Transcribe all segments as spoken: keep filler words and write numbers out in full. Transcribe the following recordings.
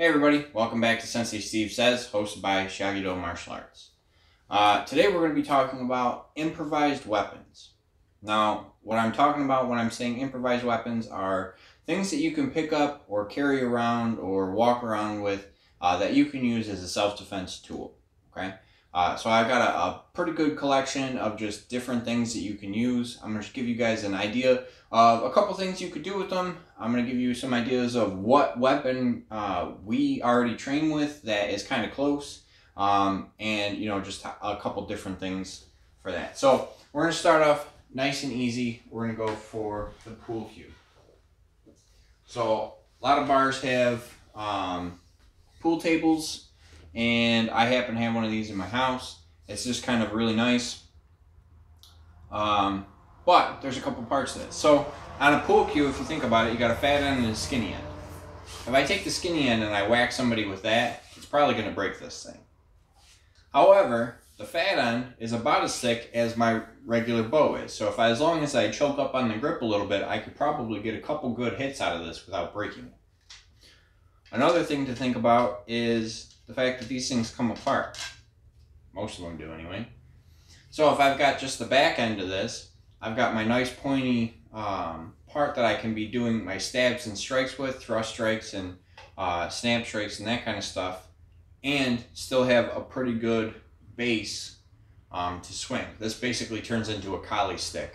Hey everybody, welcome back to Sensei Steve Says, hosted by Shiage Do Martial Arts. Uh, today we're going to be talking about improvised weapons. Now, what I'm talking about when I'm saying improvised weapons are things that you can pick up or carry around or walk around with uh, that you can use as a self-defense tool. Okay, uh, so I've got a, a pretty good collection of just different things that you can use. I'm going to give you guys an idea of a couple things you could do with them. I'm going to give you some ideas of what weapon uh, we already train with that is kind of close, um, and you know, just a couple different things for that. So we're going to start off nice and easy. We're going to go for the pool cue. So a lot of bars have um, pool tables, and I happen to have one of these in my house. It's just kind of really nice. Um, But there's a couple parts to this. So on a pool cue, if you think about it, you got a fat end and a skinny end. If I take the skinny end and I whack somebody with that, it's probably going to break this thing. However, the fat end is about as thick as my regular bow is. So if I, as long as I choke up on the grip a little bit, I could probably get a couple good hits out of this without breaking it. Another thing to think about is the fact that these things come apart. Most of them do anyway. So if I've got just the back end of this, I've got my nice pointy um, part that I can be doing my stabs and strikes with, thrust strikes and uh, snap strikes and that kind of stuff, and still have a pretty good base um, to swing. This basically turns into a collie stick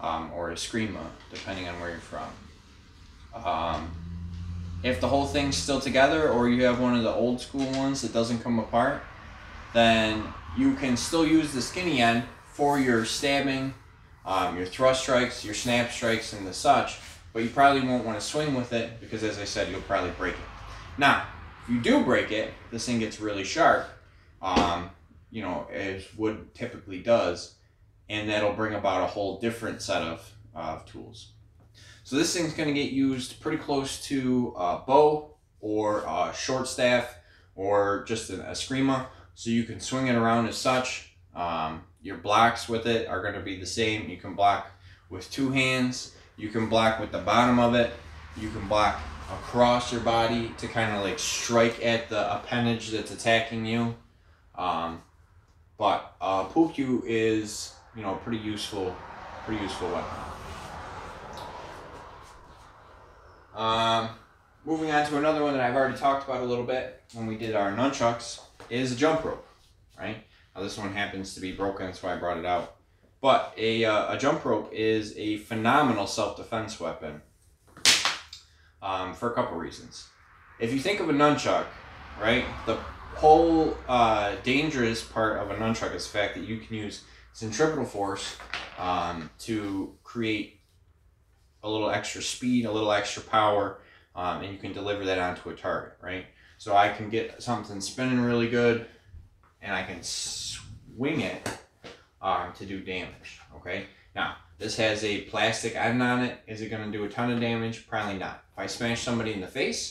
um, or a screamer, depending on where you're from. Um, if the whole thing's still together, or you have one of the old school ones that doesn't come apart, then you can still use the skinny end for your stabbing, Um, your thrust strikes, your snap strikes, and the such, but you probably won't want to swing with it because, as I said, you'll probably break it. Now, if you do break it, this thing gets really sharp, um, you know, as wood typically does, and that'll bring about a whole different set of, uh, of tools. So this thing's going to get used pretty close to a bow or a short staff or just an, a screamer, so you can swing it around as such. Um, Your blocks with it are going to be the same. You can block with two hands. You can block with the bottom of it. You can block across your body to kind of like strike at the appendage that's attacking you. Um, but uh, pool cue is, you know, pretty useful, pretty useful weapon. Um, moving on to another one that I've already talked about a little bit when we did our nunchucks is a jump rope, right? Now, this one happens to be broken, that's why I brought it out. But a, uh, a jump rope is a phenomenal self-defense weapon um, for a couple reasons. If you think of a nunchuck, right, the whole uh, dangerous part of a nunchuck is the fact that you can use centripetal force um, to create a little extra speed, a little extra power, um, and you can deliver that onto a target, right? So I can get something spinning really good, and I can swing it um, to do damage, okay? Now, this has a plastic end on it. Is it going to do a ton of damage? Probably not. If I smash somebody in the face,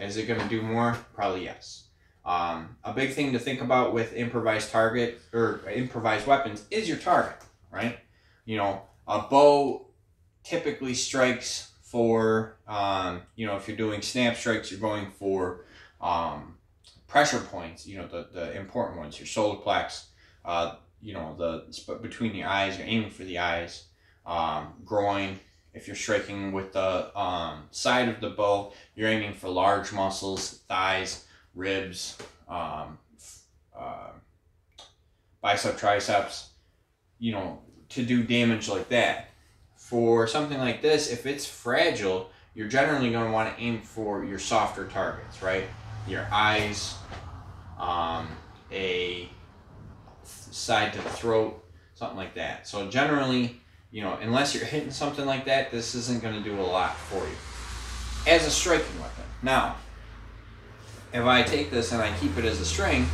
is it going to do more? Probably yes. Um, a big thing to think about with improvised target or improvised weapons is your target, right? You know, a bow typically strikes for, um, you know, if you're doing snap strikes, you're going for um, pressure points, you know, the, the important ones, your solar plex, uh, you know, the between the eyes, you're aiming for the eyes, um, groin. If you're striking with the um, side of the bow, you're aiming for large muscles, thighs, ribs, um, uh, bicep, triceps, you know, to do damage like that. For something like this, if it's fragile, you're generally going to want to aim for your softer targets, right? Your eyes, um, a side to the throat, something like that. So generally, you know, unless you're hitting something like that, this isn't going to do a lot for you as a striking weapon. Now, if I take this and I keep it as a string,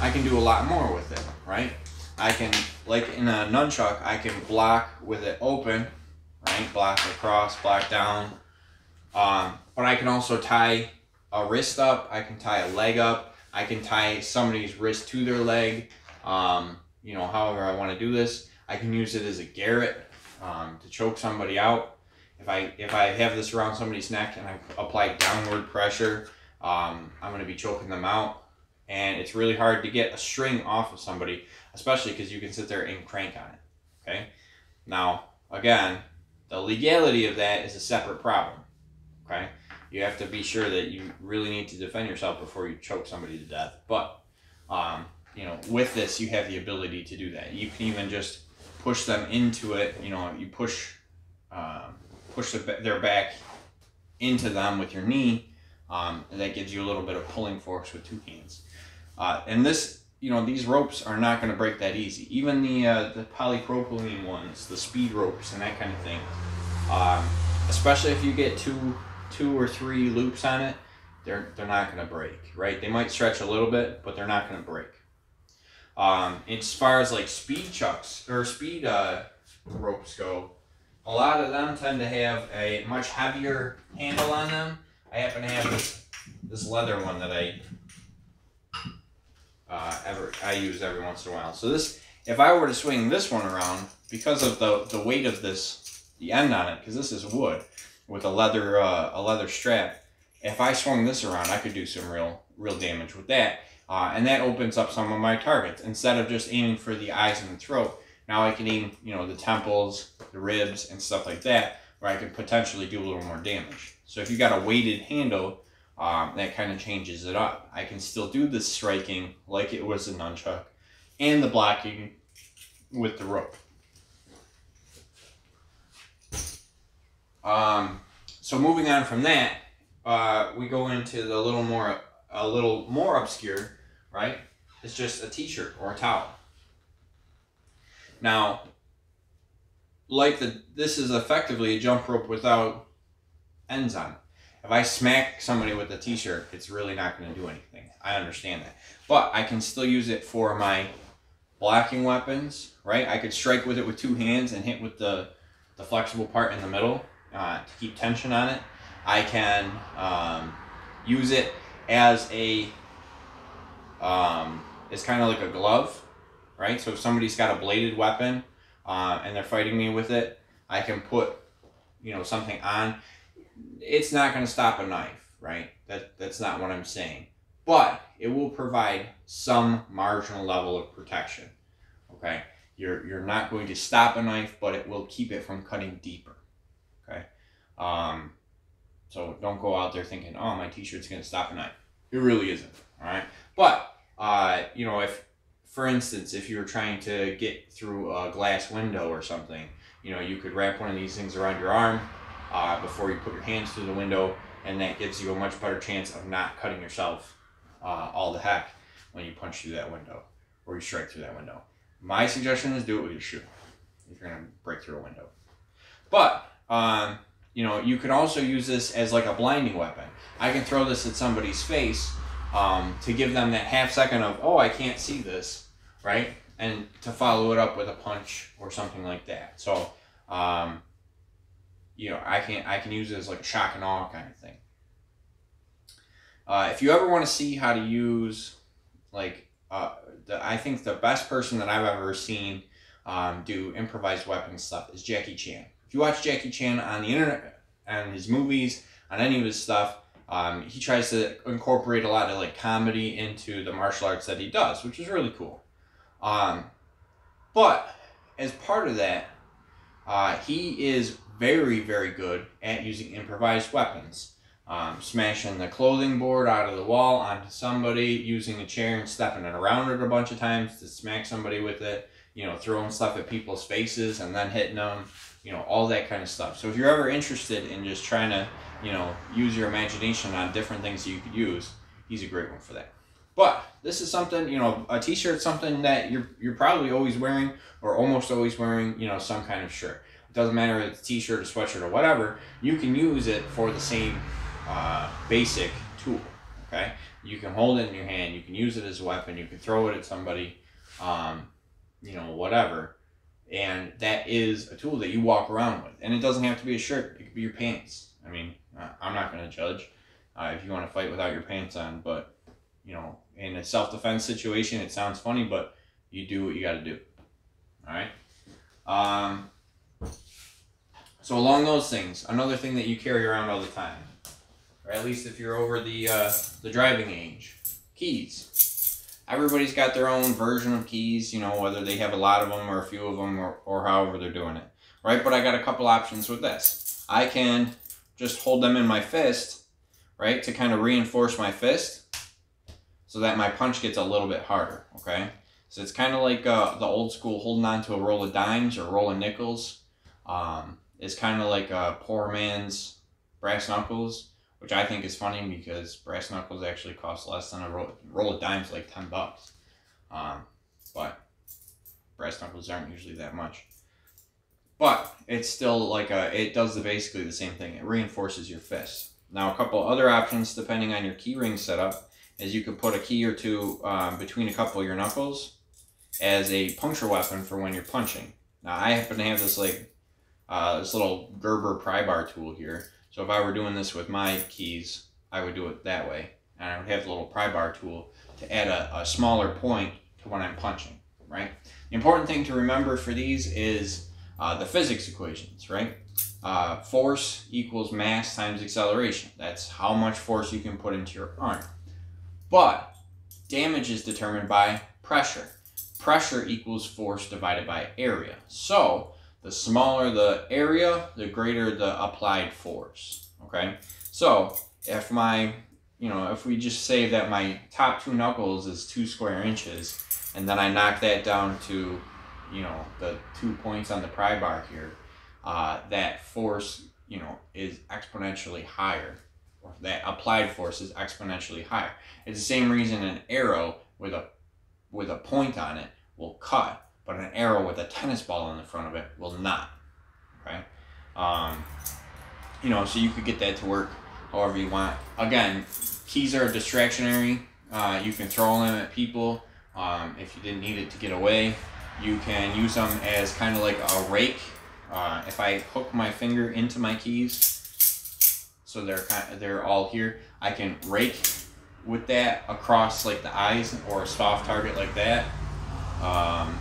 I can do a lot more with it, right? I can, like in a nunchuck, I can block with it open, right? Block across, block down. Um, but I can also tie a wrist up, I can tie a leg up, I can tie somebody's wrist to their leg, um, you know, however I want to do this. I can use it as a garrote um, to choke somebody out. If I, if I have this around somebody's neck and I apply downward pressure, Um, I'm going to be choking them out. And it's really hard to get a string off of somebody, especially because you can sit there and crank on it. Okay. Now, again, the legality of that is a separate problem. Okay. You have to be sure that you really need to defend yourself before you choke somebody to death. But, um, you know, with this, you have the ability to do that. You can even just push them into it. You know, you push, um, push the, their back into them with your knee. Um, and that gives you a little bit of pulling force with two hands. Uh, and this, you know, these ropes are not going to break that easy. Even the, uh, the polypropylene ones, the speed ropes and that kind of thing. Um, especially if you get two... two or three loops on it, they're they're not going to break, right? They might stretch a little bit, but they're not going to break. Um, as far as like speed chucks or speed uh, ropes go, a lot of them tend to have a much heavier handle on them. I happen to have this, this leather one that I uh, ever I use every once in a while. So this, if I were to swing this one around, because of the the weight of this, the end on it, because this is wood. With a leather uh, a leather strap, if I swung this around, I could do some real real damage with that, uh, and that opens up some of my targets. Instead of just aiming for the eyes and the throat, now I can aim, you know, the temples, the ribs, and stuff like that, where I could potentially do a little more damage. So if you got a weighted handle, um, that kind of changes it up. I can still do the striking like it was a nunchuck, and the blocking with the rope. Um, so moving on from that, uh, we go into the little more, a little more obscure, right? It's just a t-shirt or a towel. Now, like the, this is effectively a jump rope without ends on it. If I smack somebody with a t-shirt, it's really not going to do anything. I understand that, but I can still use it for my blocking weapons, right? I could strike with it with two hands and hit with the, the flexible part in the middle. Uh, to keep tension on it. I can um, use it as a, um, it's kind of like a glove, right? So if somebody's got a bladed weapon uh, and they're fighting me with it, I can put, you know, something on. It's not going to stop a knife, right? That, that's not what I'm saying. But it will provide some marginal level of protection, okay? You're, you're not going to stop a knife, but it will keep it from cutting deeper. Okay, um, so don't go out there thinking, oh, my t-shirt's going to stop a knife. It really isn't, all right? But, uh, you know, if, for instance, if you were trying to get through a glass window or something, you know, you could wrap one of these things around your arm uh, before you put your hands through the window, and that gives you a much better chance of not cutting yourself uh, all the heck when you punch through that window or you strike through that window. My suggestion is do it with your shoe if you're going to break through a window. But... Um, you know, you can also use this as like a blinding weapon. I can throw this at somebody's face um, to give them that half second of, oh, I can't see this, right? And to follow it up with a punch or something like that. So, um, you know, I can, I can use it as like a shock and awe kind of thing. Uh, if you ever want to see how to use, like, uh, the, I think the best person that I've ever seen um, do improvised weapon stuff is Jackie Chan. If you watch Jackie Chan on the internet, on his movies, on any of his stuff, um, he tries to incorporate a lot of like comedy into the martial arts that he does, which is really cool. Um, but as part of that, uh, he is very, very good at using improvised weapons. Um, smashing the clothing board out of the wall onto somebody, using a chair and stepping it around it a bunch of times to smack somebody with it, you know, throwing stuff at people's faces and then hitting them. You know, all that kind of stuff. So if you're ever interested in just trying to, you know, use your imagination on different things that you could use, he's a great one for that. But this is something, you know, a t-shirt, something that you're you're probably always wearing or almost always wearing, you know, some kind of shirt. It doesn't matter if it's a t-shirt, a sweatshirt, or whatever. You can use it for the same uh, basic tool, okay? You can hold it in your hand. You can use it as a weapon. You can throw it at somebody, um, you know, whatever. And that is a tool that you walk around with. And it doesn't have to be a shirt. It could be your pants. I mean, I'm not going to judge uh, if you want to fight without your pants on. But, you know, in a self-defense situation, it sounds funny, but you do what you got to do. All right? Um, so along those things, another thing that you carry around all the time or at least if you're over the uh, the driving age. Keys. Everybody's got their own version of keys, you know, whether they have a lot of them or a few of them, or, or however they're doing it, right? But I got a couple options with this. I can just hold them in my fist, right, to kind of reinforce my fist so that my punch gets a little bit harder, okay? So it's kind of like uh, the old school holding on to a roll of dimes or roll of nickels. Um, it's kind of like a poor man's brass knuckles, which I think is funny because brass knuckles actually cost less than a roll, roll of dimes, like ten bucks. Um, but brass knuckles aren't usually that much. But it's still like a, it does the, basically the same thing. It reinforces your fist. Now a couple other options depending on your key ring setup is you could put a key or two um, between a couple of your knuckles as a puncture weapon for when you're punching. Now I happen to have this like uh, this little Gerber pry bar tool here, so if I were doing this with my keys, I would do it that way, and I would have the little pry bar tool to add a, a smaller point to when I'm punching. Right. The important thing to remember for these is uh, the physics equations. Right. Uh, force equals mass times acceleration. That's how much force you can put into your arm. But damage is determined by pressure. Pressure equals force divided by area. So the smaller the area, the greater the applied force. Okay. So if my, you know, if we just say that my top two knuckles is two square inches, and then I knock that down to, you know, the two points on the pry bar here, uh, that force, you know, is exponentially higher. Or that applied force is exponentially higher. It's the same reason an arrow with a with a point on it will cut, but an arrow with a tennis ball in the front of it will not. Okay, um, you know, so you could get that to work however you want. Again, keys are distractionary. Uh, you can throw them at people um, if you didn't need it to get away. You can use them as kind of like a rake. Uh, if I hook my finger into my keys, so they're kind of, they're all here, I can rake with that across like the eyes or a soft target like that. Um,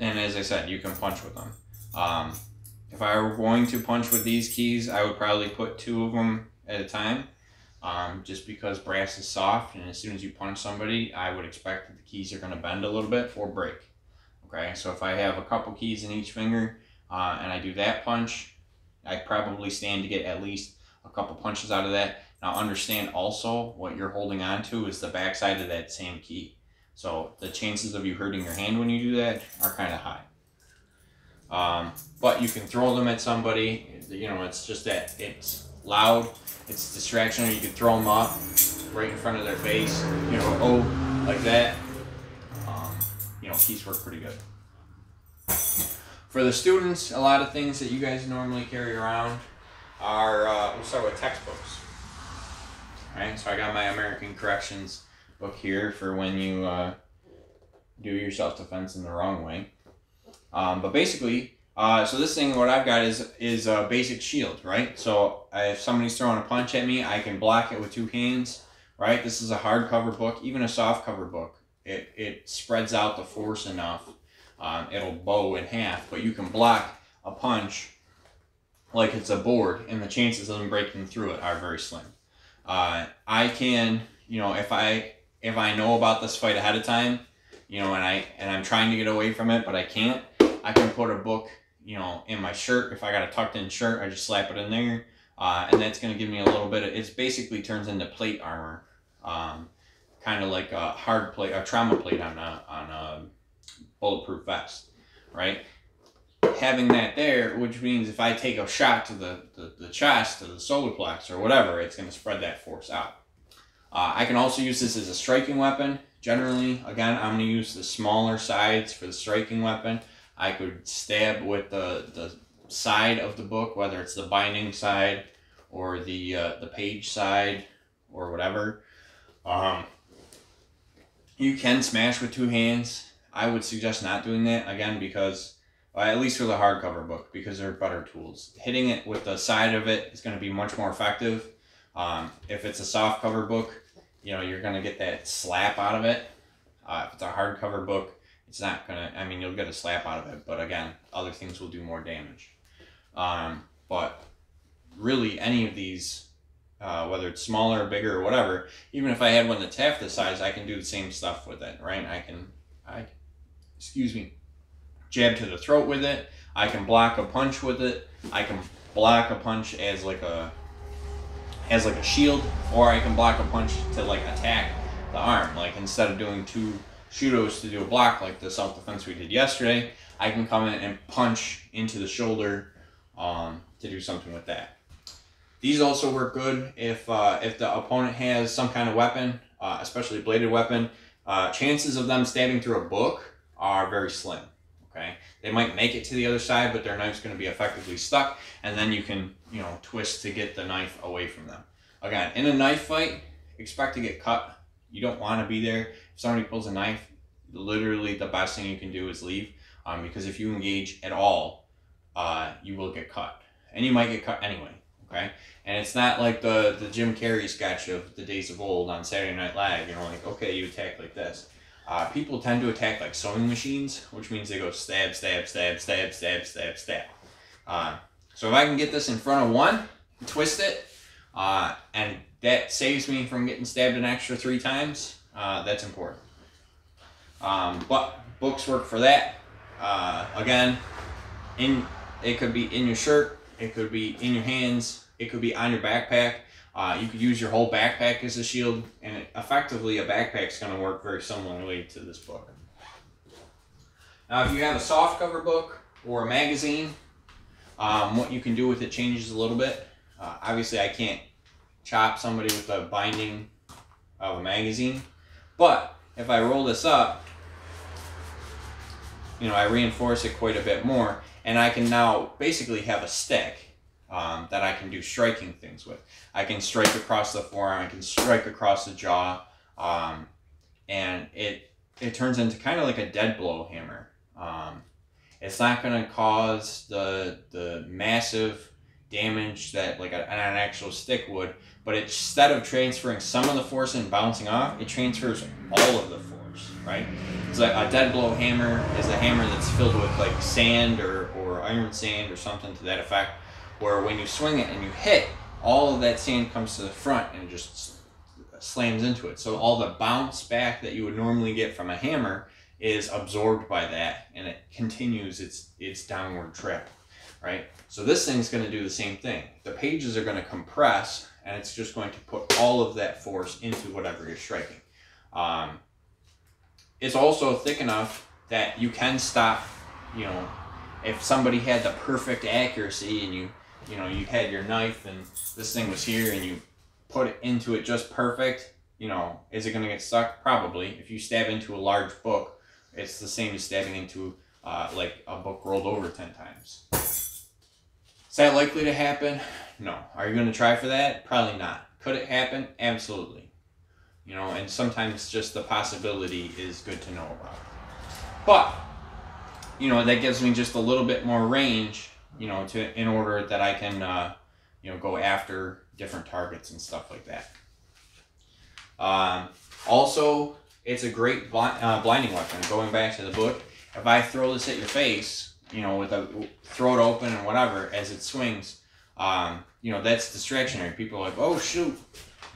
and as I said, you can punch with them. Um, if I were going to punch with these keys, I would probably put two of them at a time, um, just because brass is soft, and as soon as you punch somebody, I would expect that the keys are going to bend a little bit or break. Okay, so if I have a couple keys in each finger uh, and I do that punch, I probably stand to get at least a couple punches out of that. Now understand also what you're holding on to is the backside of that same key. So the chances of you hurting your hand when you do that are kind of high. Um, but you can throw them at somebody. You know, it's just that it's loud, it's distractional. You can throw them up right in front of their face, you know, oh, like that. Um, you know, keys work pretty good. For the students, a lot of things that you guys normally carry around are, uh, we'll start with textbooks. All right, so I got my American Corrections book here for when you uh, do your self-defense in the wrong way. Um, but basically, uh, so this thing, what I've got is, is a basic shield, right? So if somebody's throwing a punch at me, I can block it with two hands, right? This is a hardcover book, even a softcover book. It, it spreads out the force enough. Um, it'll bow in half, but you can block a punch like it's a board, and the chances of them breaking through it are very slim. Uh, I can, you know, if I if I know about this fight ahead of time, you know, and I and I'm trying to get away from it, but I can't. I can put a book, you know, in my shirt. If I got a tucked-in shirt, I just slap it in there, uh, and that's going to give me a little bit of. It basically turns into plate armor, um, kind of like a hard plate, a trauma plate on a on a. bulletproof vest, right? Having that there, which means if I take a shot to the, the, the chest, to the solar plex or whatever, it's going to spread that force out. Uh, I can also use this as a striking weapon. Generally, again, I'm going to use the smaller sides for the striking weapon. I could stab with the, the side of the book, whether it's the binding side or the, uh, the page side or whatever. Um, you can smash with two hands. I would suggest not doing that, again, because, well, at least with a hardcover book, because there are better tools. Hitting it with the side of it is going to be much more effective. Um, if it's a softcover book, you know, you're going to get that slap out of it. Uh, if it's a hardcover book, it's not going to, I mean, you'll get a slap out of it, but again, other things will do more damage. Um, but really any of these, uh, whether it's smaller, bigger, or whatever. Even if I had one that's half the size, I can do the same stuff with it, right? I can, I, excuse me, jab to the throat with it. I can block a punch with it. I can block a punch as like a, as like a shield, or I can block a punch to like attack the arm. Like instead of doing two shudos to do a block like the self-defense we did yesterday, I can come in and punch into the shoulder um, to do something with that. These also work good if uh, if the opponent has some kind of weapon, uh, especially a bladed weapon. Uh, chances of them stabbing through a book are very slim. Okay, they might make it to the other side, but their knife's going to be effectively stuck, and then you can you know twist to get the knife away from them. Again, in a knife fight, expect to get cut. You don't want to be there. If somebody pulls a knife, literally the best thing you can do is leave. Um, because if you engage at all, uh, you will get cut. And you might get cut anyway, okay? And it's not like the, the Jim Carrey sketch of the days of old on Saturday Night Live. You know, like, okay, you attack like this. Uh, people tend to attack like sewing machines, which means they go stab, stab, stab, stab, stab, stab, stab. Uh, so if I can get this in front of one, twist it, uh, and that saves me from getting stabbed an extra three times. Uh, that's important. Um, but books work for that. Uh, again, in it could be in your shirt. It could be in your hands. It could be on your backpack. Uh, you could use your whole backpack as a shield. And it, effectively, a backpack's going to work very similarly to this book. Now, if you have a soft cover book or a magazine, um, what you can do with it changes a little bit. Uh, obviously, I can't chop somebody with a binding of a magazine. But if I roll this up, you know, I reinforce it quite a bit more, and I can now basically have a stick um, that I can do striking things with. I can strike across the forearm, I can strike across the jaw, um, and it it turns into kind of like a dead blow hammer. Um, it's not going to cause the the massive damage that like a, an actual stick would, but instead of transferring some of the force and bouncing off, it transfers all of the force, right? So a dead blow hammer is a hammer that's filled with like sand or, or iron sand or something to that effect, where when you swing it and you hit, all of that sand comes to the front and just slams into it. So all the bounce back that you would normally get from a hammer is absorbed by that, and it continues its, its downward trip. Right? So this thing's going to do the same thing. The pages are going to compress, and it's just going to put all of that force into whatever you're striking. Um, it's also thick enough that you can stop, you know, if somebody had the perfect accuracy and you, you know, you had your knife and this thing was here and you put it into it just perfect, you know, is it going to get stuck? Probably. If you stab into a large book, it's the same as stabbing into uh, like a book rolled over ten times. Is that likely to happen? No. Are you going to try for that? Probably not. Could it happen? Absolutely. You know, and sometimes just the possibility is good to know about. But, you know, that gives me just a little bit more range, you know, to in order that I can, uh, you know, go after different targets and stuff like that. Um, also, it's a great bl uh, blinding weapon. Going back to the book, if I throw this at your face, you know, with a throat open and whatever, as it swings, um, you know, that's distractionary. People are like, oh, shoot,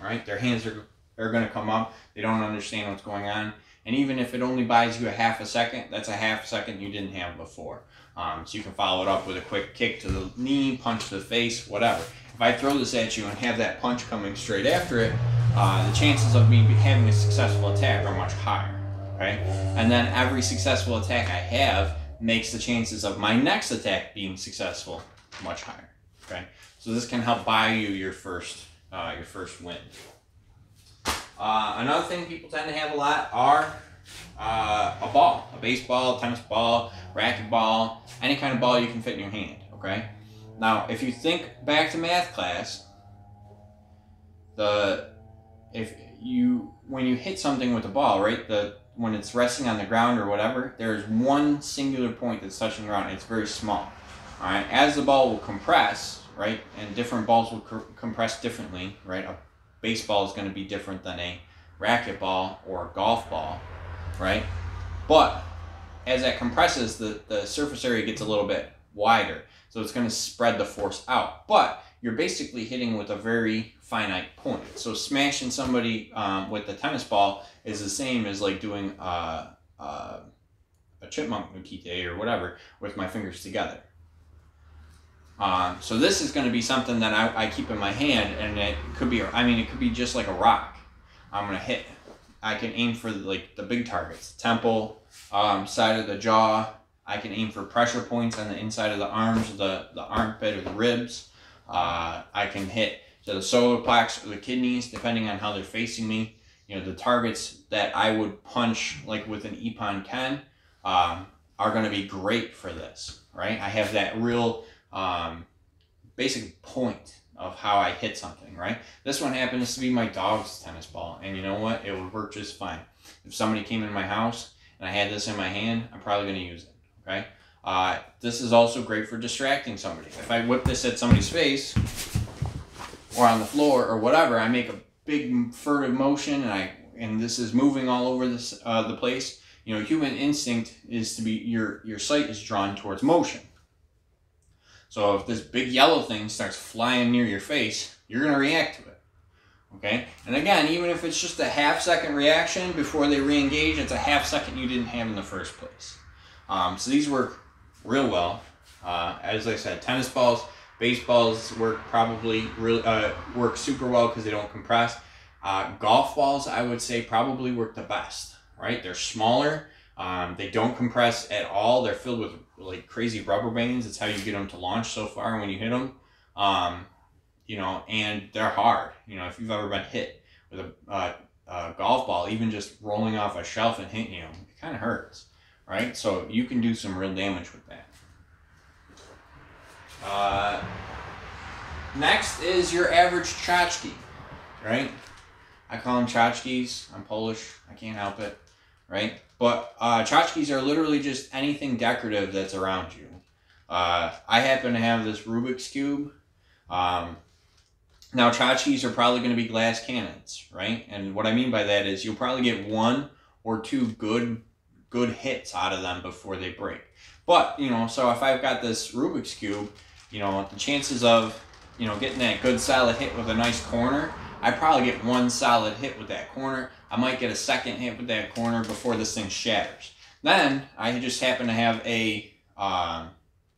all right? Their hands are, are going to come up. They don't understand what's going on. And even if it only buys you a half a second, that's a half second you didn't have before. Um, so you can follow it up with a quick kick to the knee, punch to the face, whatever. If I throw this at you and have that punch coming straight after it, uh, the chances of me having a successful attack are much higher, right? And then every successful attack I have makes the chances of my next attack being successful much higher. Okay, so this can help buy you your first uh, your first win. Uh, another thing people tend to have a lot are uh, a ball, a baseball, a tennis ball, racquetball, any kind of ball you can fit in your hand. Okay, now if you think back to math class, the if you when you hit something with a ball, right, the when it's resting on the ground or whatever, there's one singular point that's touching the ground. It's very small. All right. As the ball will compress, right, and different balls will co compress differently, right? A baseball is going to be different than a racquetball or a golf ball, right? But as that compresses, the, the surface area gets a little bit wider. So it's going to spread the force out. But you're basically hitting with a very finite point. So smashing somebody um, with a tennis ball is the same as like doing a, a, a chipmunk mukite or whatever with my fingers together. Uh, so this is going to be something that I, I keep in my hand, and it could be, I mean, it could be just like a rock. I'm going to hit. I can aim for like the big targets, temple, um, side of the jaw. I can aim for pressure points on the inside of the arms, the, the armpit or the ribs. Uh, I can hit to the solar plex or the kidneys, depending on how they're facing me. You know, the targets that I would punch like with an ippon ken um, are going to be great for this, right? I have that real... Um, basic point of how I hit something, right? This one happens to be my dog's tennis ball, and you know what? It would work just fine. If somebody came in my house and I had this in my hand, I'm probably going to use it, okay? Uh, this is also great for distracting somebody. If I whip this at somebody's face or on the floor or whatever, I make a big furtive motion, and I and this is moving all over this uh, the place. You know, human instinct is to be, your your sight is drawn towards motion. So if this big yellow thing starts flying near your face, you're going to react to it, okay? And again, even if it's just a half-second reaction before they re-engage, it's a half-second you didn't have in the first place. Um, so these work real well. Uh, as I said, tennis balls, baseballs work probably really, uh, work super well because they don't compress. Uh, golf balls, I would say, probably work the best, right? They're smaller. Um, they don't compress at all. They're filled with like crazy rubber bands. It's how you get them to launch so far when you hit them. Um, you know, and they're hard. You know, if you've ever been hit with a, uh, a golf ball, even just rolling off a shelf and hitting you, it kind of hurts, right? So you can do some real damage with that. Uh, next is your average tchotchke, right? I call them tchotchkes. I'm Polish. I can't help it, right? But uh, tchotchkes are literally just anything decorative that's around you. Uh, I happen to have this Rubik's Cube. Um, now, tchotchkes are probably going to be glass cannons, right? And what I mean by that is you'll probably get one or two good good hits out of them before they break. But, you know, so if I've got this Rubik's Cube, you know, the chances of, you know, getting that good solid hit with a nice corner, I probably get one solid hit with that corner. I might get a second hit with that corner before this thing shatters. Then I just happen to have a, um,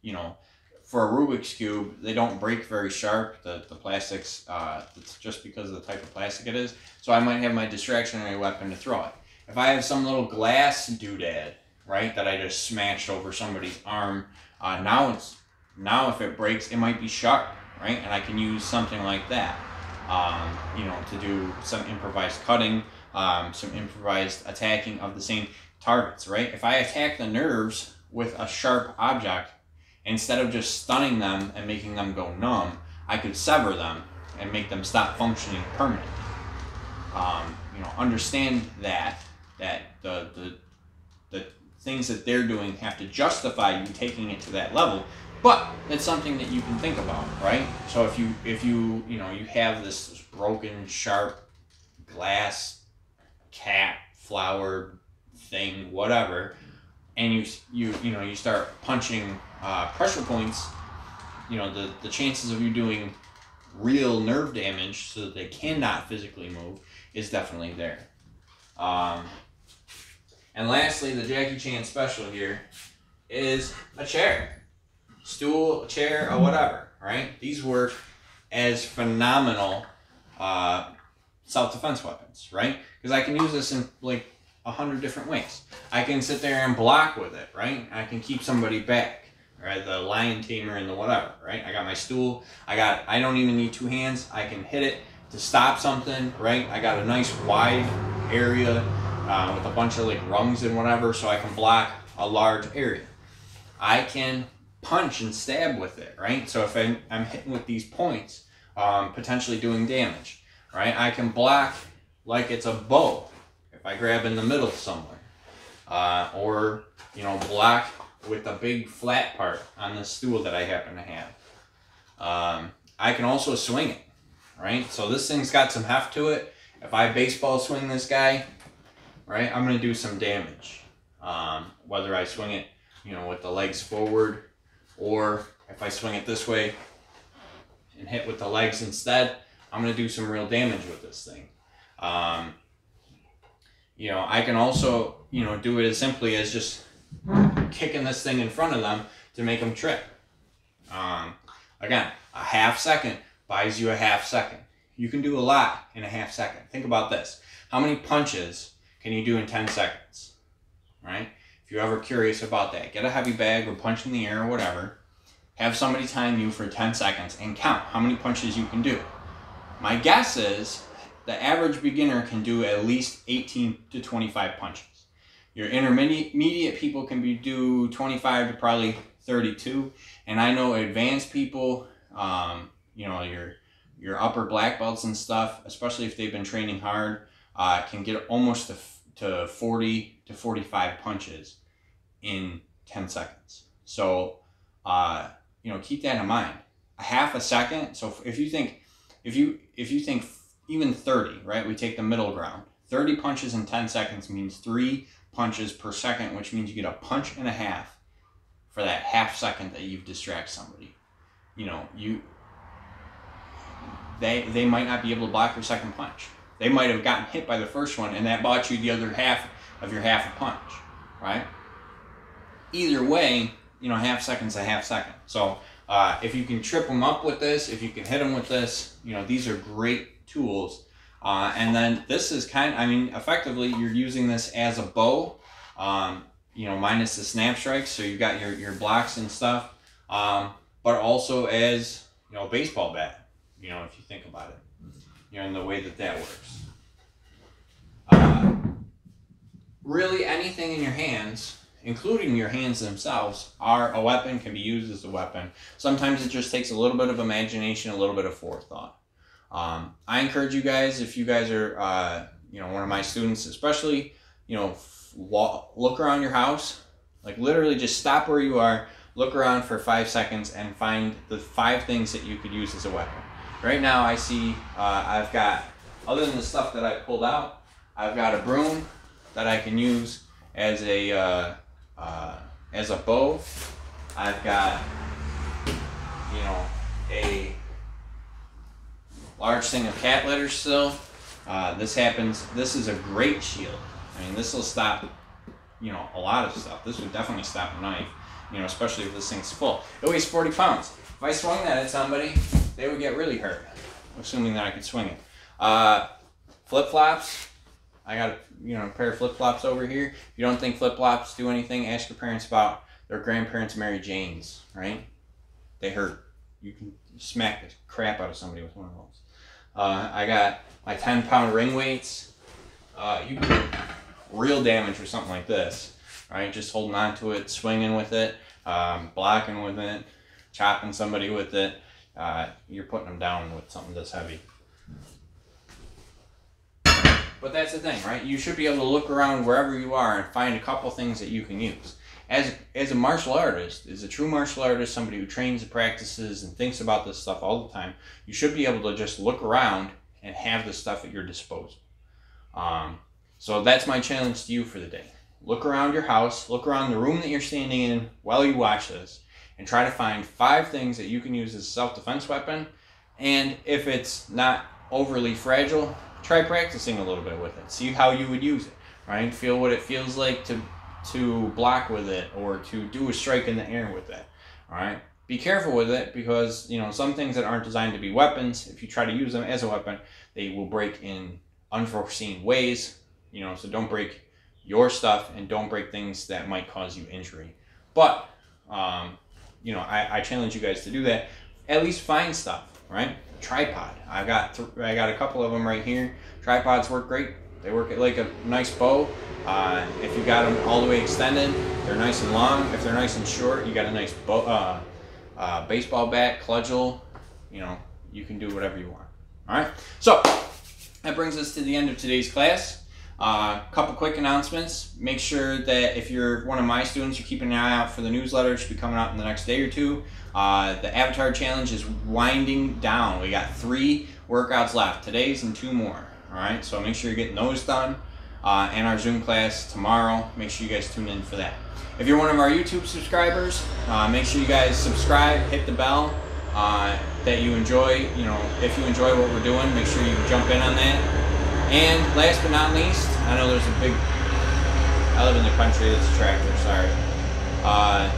you know, for a Rubik's Cube, they don't break very sharp. The, the plastics, uh, it's just because of the type of plastic it is. So I might have my distractionary weapon to throw it. If I have some little glass doodad, right, that I just smashed over somebody's arm, uh, now it's now if it breaks, it might be sharp, right? And I can use something like that, um, you know, to do some improvised cutting. Um, some improvised attacking of the same targets, right? If I attack the nerves with a sharp object, instead of just stunning them and making them go numb, I could sever them and make them stop functioning permanently. Um, you know, understand that, that the, the, the things that they're doing have to justify you taking it to that level, but it's something that you can think about, right? So if you, if you, you know, you have this, this broken, sharp glass cat, flower, thing, whatever, and you you you know you start punching uh, pressure points, you know the the chances of you doing real nerve damage so that they cannot physically move is definitely there. Um, and lastly, the Jackie Chan special here is a chair, stool, a chair, or whatever. Right? These work as phenomenal uh, self-defense weapons, right? Because I can use this in like a hundred different ways. I can sit there and block with it, right? I can keep somebody back, right? The lion tamer and the whatever, right? I got my stool. I got, I don't even need two hands. I can hit it to stop something, right? I got a nice wide area uh, with a bunch of like rungs and whatever, so I can block a large area. I can punch and stab with it, right? So if I'm, I'm hitting with these points, um, potentially doing damage, right? I can block like it's a bow, if I grab in the middle somewhere, uh, or, you know, block with the big flat part on the stool that I happen to have. Um, I can also swing it, right? So this thing's got some heft to it. If I baseball swing this guy, right, I'm going to do some damage. Um, whether I swing it, you know, with the legs forward, or if I swing it this way and hit with the legs instead, I'm going to do some real damage with this thing. Um, you know, I can also, you know, do it as simply as just kicking this thing in front of them to make them trip. Um, again, a half second buys you a half second. You can do a lot in a half second. Think about this. How many punches can you do in ten seconds? Right? If you're ever curious about that, get a heavy bag or punch in the air or whatever. Have somebody time you for ten seconds and count how many punches you can do. My guess is the average beginner can do at least eighteen to twenty-five punches. Your intermediate people can be do twenty-five to probably thirty-two. And I know advanced people, um, you know, your, your upper black belts and stuff, especially if they've been training hard, uh, can get almost to, to forty to forty-five punches in ten seconds. So, uh, you know, keep that in mind. A half a second. So if you think, if you, if you think even thirty, right, we take the middle ground, thirty punches in ten seconds means three punches per second, which means you get a punch and a half for that half second that you've distracted somebody. You know, you, they, they might not be able to block your second punch. They might have gotten hit by the first one and that bought you the other half of your half a punch, right? Either way, you know, half second's a half second. So uh, if you can trip them up with this, if you can hit them with this, you know, these are great tools. Uh, and then this is kind of, I mean, effectively you're using this as a bow, um, you know, minus the snap strikes. So you've got your, your blocks and stuff, um, but also as, you know, a baseball bat, you know, if you think about it, you know, in the way that that works. Uh, really anything in your hands, including your hands themselves, are a weapon, can be used as a weapon. Sometimes it just takes a little bit of imagination, a little bit of forethought. Um, I encourage you guys, if you guys are, uh, you know, one of my students, especially, you know, walk, look around your house, like literally just stop where you are, look around for five seconds and find the five things that you could use as a weapon. Right now I see, uh, I've got, other than the stuff that I pulled out, I've got a broom that I can use as a, uh, uh, as a bow. I've got, you know, a large thing of cat litter still. Uh, this happens, this is a great shield. I mean, this will stop, you know, a lot of stuff. This would definitely stop a knife, you know, especially if this thing's full. It weighs forty pounds. If I swung that at somebody, they would get really hurt, assuming that I could swing it. Uh, flip-flops. I got, you know, a pair of flip-flops over here. If you don't think flip-flops do anything, ask your parents about their grandparents' Mary Janes, right? They hurt. You can smack the crap out of somebody with one of those. Uh, I got my ten pound ring weights. Uh, you can do real damage with something like this, right? Just holding on to it, swinging with it, um, blocking with it, chopping somebody with it. Uh, you're putting them down with something this heavy. But that's the thing, right? You should be able to look around wherever you are and find a couple things that you can use. As, as a martial artist, as a true martial artist, somebody who trains and practices and thinks about this stuff all the time, you should be able to just look around and have the stuff at your disposal. Um, so that's my challenge to you for the day. Look around your house, look around the room that you're standing in while you watch this, and try to find five things that you can use as a self-defense weapon. And if it's not overly fragile, try practicing a little bit with it. See how you would use it, right? Feel what it feels like to to block with it or to do a strike in the air with it, all right? Be careful with it because, you know, some things that aren't designed to be weapons, if you try to use them as a weapon, they will break in unforeseen ways, you know, so don't break your stuff and don't break things that might cause you injury. But, um, you know, I, I challenge you guys to do that. At least find stuff, right? Tripod. I've got th I got a couple of them right here. Tripods work great. They work like a nice bow. Uh, if you got them all the way extended, they're nice and long. If they're nice and short, you got a nice bow, uh, uh, baseball bat, cudgel. You know, you can do whatever you want. All right. So that brings us to the end of today's class. A uh, couple quick announcements. Make sure that if you're one of my students, you're keeping an eye out for the newsletter. It should be coming out in the next day or two. Uh, the Avatar Challenge is winding down. We got three workouts left. Today's and two more. All right, so make sure you're getting those done, uh, and our Zoom class tomorrow. Make sure you guys tune in for that. If you're one of our YouTube subscribers, uh, make sure you guys subscribe, hit the bell, uh, that you enjoy. You know, if you enjoy what we're doing, make sure you jump in on that. And last but not least, I know there's a big, I live in the country that's attractive, sorry. Uh,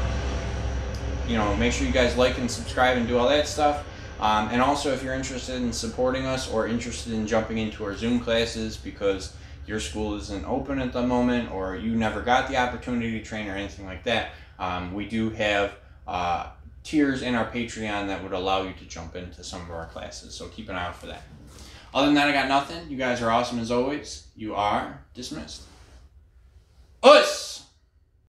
you know, make sure you guys like and subscribe and do all that stuff. Um, and also, if you're interested in supporting us or interested in jumping into our Zoom classes because your school isn't open at the moment or you never got the opportunity to train or anything like that, um, we do have uh, tiers in our Patreon that would allow you to jump into some of our classes, so keep an eye out for that. Other than that, I got nothing. You guys are awesome as always. You are dismissed. Us!